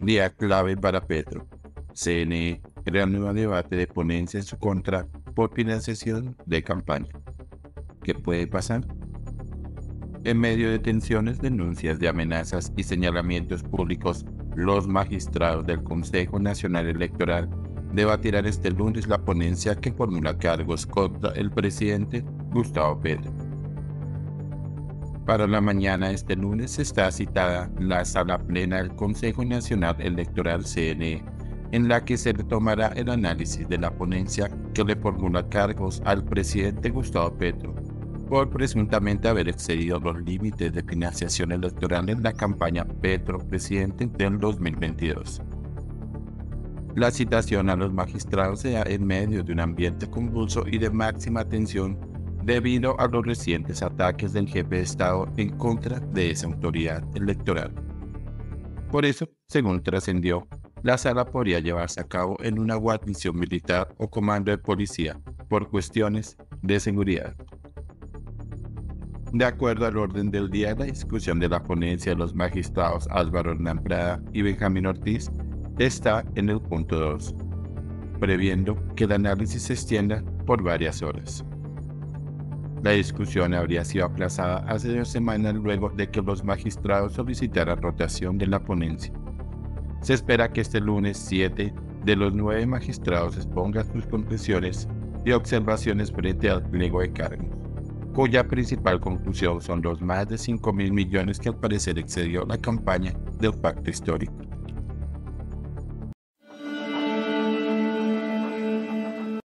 día clave para Petro. CNE reanuda debate de ponencia en su contra por financiación de campaña. ¿Qué puede pasar? En medio de tensiones, denuncias de amenazas y señalamientos públicos, los magistrados del Consejo Nacional Electoral debatirán este lunes la ponencia que formula cargos contra el presidente Gustavo Petro. Para la mañana de este lunes está citada la sala plena del Consejo Nacional Electoral CNE, en la que se retomará el análisis de la ponencia que le formula cargos al presidente Gustavo Petro por presuntamente haber excedido los límites de financiación electoral en la campaña Petro-Presidente del 2022. La citación a los magistrados se da en medio de un ambiente convulso y de máxima tensión debido a los recientes ataques del jefe de Estado en contra de esa autoridad electoral. Por eso, según trascendió, la sala podría llevarse a cabo en una guarnición militar o comando de policía por cuestiones de seguridad. De acuerdo al orden del día, la discusión de la ponencia de los magistrados Álvaro Hernán Prada y Benjamín Ortiz está en el punto 2, previendo que el análisis se extienda por varias horas. La discusión habría sido aplazada hace 2 semanas luego de que los magistrados solicitaran rotación de la ponencia. Se espera que este lunes 7 de los 9 magistrados expongan sus conclusiones y observaciones frente al pliego de cargos, cuya principal conclusión son los más de 5.000 millones que al parecer excedió la campaña del Pacto Histórico.